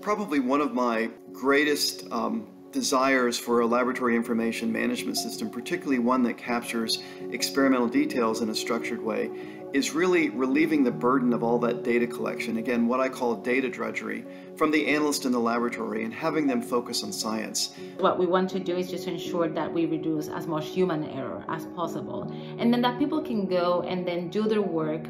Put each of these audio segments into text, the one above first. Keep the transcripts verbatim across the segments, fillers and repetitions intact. Probably one of my greatest um, desires for a laboratory information management system, particularly one that captures experimental details in a structured way, is really relieving the burden of all that data collection, again, what I call data drudgery, from the analyst in the laboratory and having them focus on science. What we want to do is just ensure that we reduce as much human error as possible, and then that people can go and then do their work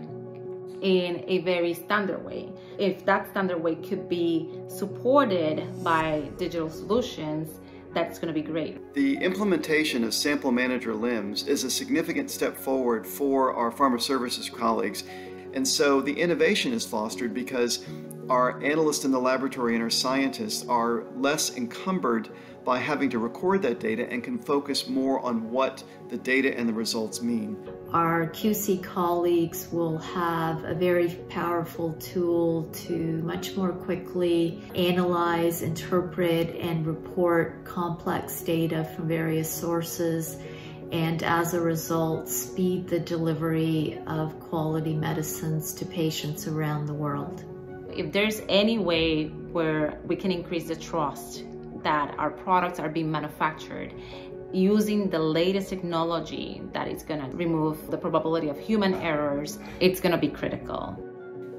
in a very standard way. If that standard way could be supported by digital solutions, that's going to be great. The implementation of Sample Manager LIMS is a significant step forward for our pharma services colleagues. And so the innovation is fostered because our analysts in the laboratory and our scientists are less encumbered by having to record that data and can focus more on what the data and the results mean. Our Q C colleagues will have a very powerful tool to much more quickly analyze, interpret, and report complex data from various sources, and as a result, speed the delivery of quality medicines to patients around the world. If there's any way where we can increase the trust that our products are being manufactured using the latest technology that is going to remove the probability of human errors, it's going to be critical.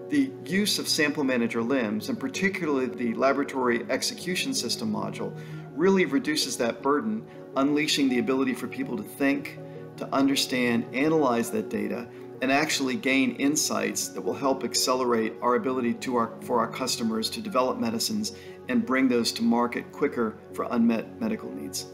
The use of Sample Manager LIMS, and particularly the Laboratory Execution System module, really reduces that burden, unleashing the ability for people to think, to understand, analyze that data, and actually gain insights that will help accelerate our ability to our, for our customers to develop medicines and bring those to market quicker for unmet medical needs.